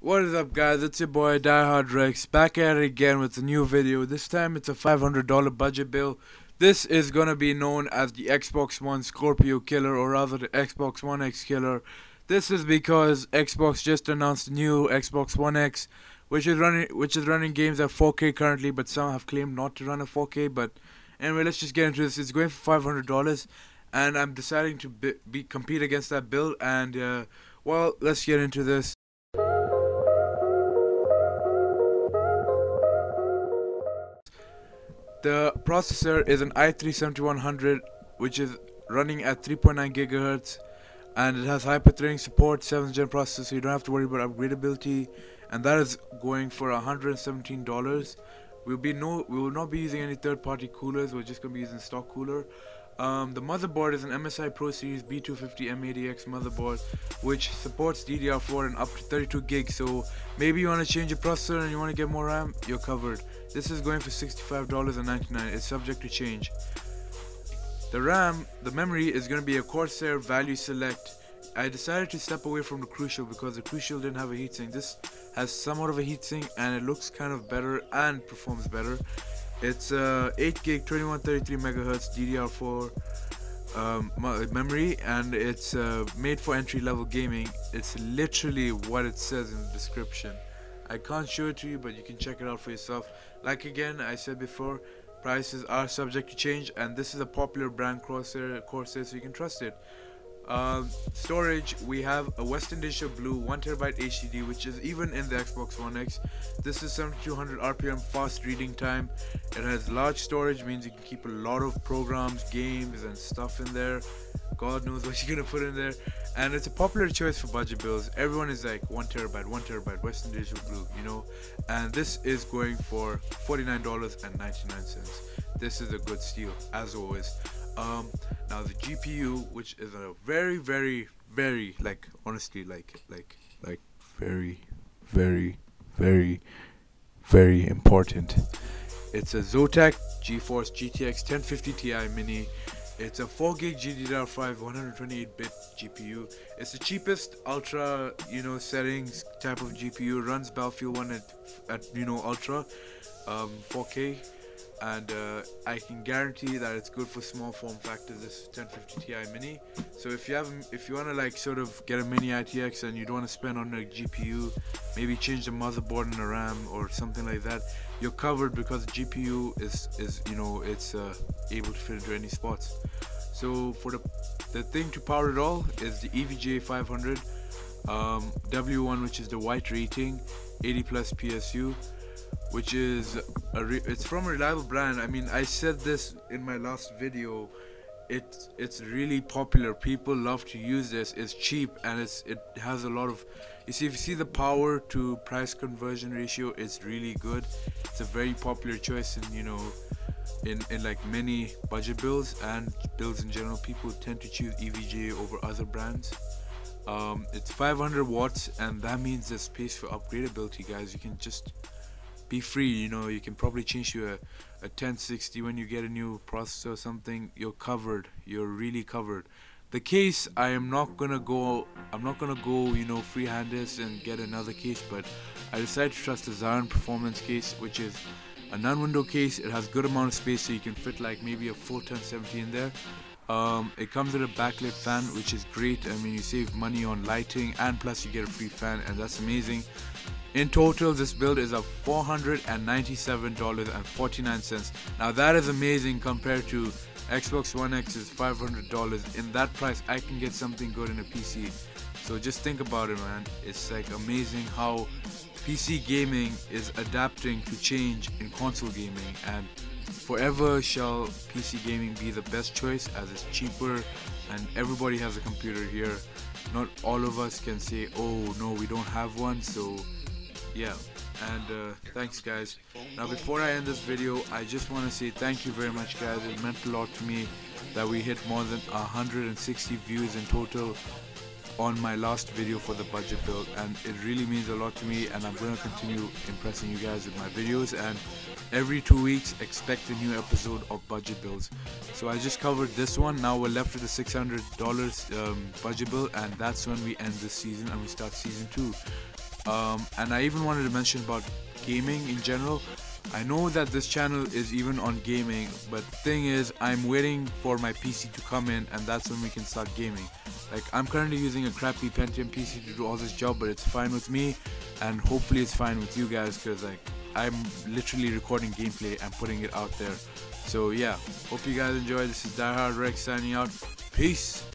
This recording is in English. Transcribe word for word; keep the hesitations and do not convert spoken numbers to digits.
What is up, guys? It's your boy Die Hard Rex back at it again with a new video. This time it's a five hundred dollar budget bill. This is gonna be known as the Xbox One Scorpio Killer, or rather the Xbox One X Killer. This is because Xbox just announced the new Xbox One X, which is running which is running games at four K currently, but some have claimed not to run at four K. But anyway, let's just get into this. It's going for five hundred dollars, and I'm deciding to be, be compete against that bill. And uh, well, let's get into this. The processor is an i three seventy-one hundred, which is running at three point nine gigahertz, and it has hyper-threading support, seventh gen processor, so you don't have to worry about upgradability, and that is going for one hundred seventeen dollars. We'll be no, we will not be using any third-party coolers. We're just going to be using stock cooler. Um, the motherboard is an M S I Pro Series B two fifty M eighty X motherboard, which supports D D R four and up to thirty-two gigs. So maybe you want to change your processor and you want to get more RAM, you're covered. This is going for sixty-five dollars and ninety-nine cents. It's subject to change. The RAM, the memory is going to be a Corsair Value Select. I decided to step away from the Crucial because the Crucial didn't have a heatsink. This has somewhat of a heatsink, and it looks kind of better and performs better. It's a uh, eight gig twenty-one thirty-three megahertz D D R four um, memory, and it's uh, made for entry-level gaming. It's literally what it says in the description. I can't show it to you, but you can check it out for yourself. Like again, I said before, prices are subject to change, and this is a popular brand, Corsair, Corsair, so you can trust it. Uh, storage, we have a Western Digital Blue one terabyte H D D, which is even in the Xbox One X. This is seventy-two hundred R P M fast reading time. It has large storage, means you can keep a lot of programs, games and stuff in there. God knows what you're gonna put in there. And it's a popular choice for budget bills. Everyone is like one terabyte, one terabyte, Western Digital Blue, you know. And this is going for forty-nine dollars and ninety-nine cents. This is a good steal, as always. Um, now the G P U, which is a very very very like honestly like like like very very very very important. It's a Zotac GeForce G T X ten fifty T I Mini. It's a four gig G D D R five one twenty-eight bit G P U. It's the cheapest ultra, you know, settings type of G P U. Runs Battlefield one at, at you know, ultra um, four K. And uh, I can guarantee that it's good for small form factor, this ten fifty T I Mini. So if you have, if you want to like sort of get a mini I T X and you don't want to spend on a G P U, maybe change the motherboard and a RAM or something like that, you're covered because the G P U is, is you know, it's uh, able to fit into any spots. So for the, the thing to power it all is the E V G A five hundred um, W one, which is the white rating, eighty plus P S U. Which is a re it's from a reliable brand. I mean, I said this in my last video. It's it's really popular. People love to use this. It's cheap, and it's it has a lot of. You see, if you see the power to price conversion ratio, it's really good. It's a very popular choice in you know, in in like many budget bills and bills in general. People tend to choose E V G A over other brands. Um, it's five hundred watts, and that means there's space for upgradability, guys. You can just be free, you know. You can probably change to a, a ten sixty when you get a new processor or something. You're covered. You're really covered. The case, I am not gonna go. I'm not gonna go, you know, freehanded and get another case. But I decided to trust the Zion Performance case, which is a non-window case. It has good amount of space, so you can fit like maybe a full ten seventy in there. Um, it comes with a backlit fan, which is great. I mean, you save money on lighting, and plus you get a free fan, and that's amazing. In total, this build is at four hundred ninety-seven dollars and forty-nine cents. Now that is amazing compared to Xbox One X's five hundred dollars. In that price, I can get something good in a P C. So just think about it, man. It's like amazing how P C gaming is adapting to change in console gaming, and forever shall P C gaming be the best choice as it's cheaper and everybody has a computer here. Not all of us can say, oh no, we don't have one. So yeah, and uh, thanks guys. Now before I end this video, I just want to say thank you very much, guys. It meant a lot to me that we hit more than one hundred sixty views in total on my last video for the budget build, and it really means a lot to me, and I'm going to continue impressing you guys with my videos, and every two weeks expect a new episode of budget builds. So I just covered this one. Now we're left with the six hundred dollar um, budget build, and that's when we end this season and we start season two. Um, and I even wanted to mention about gaming in general. I know that this channel is even on gaming, but the thing is, I'm waiting for my P C to come in, and that's when we can start gaming. Like, I'm currently using a crappy Pentium P C to do all this job, but it's fine with me, and hopefully it's fine with you guys, because like, I'm literally recording gameplay and putting it out there. So yeah, hope you guys enjoy. This is Die Hard Rex signing out. Peace!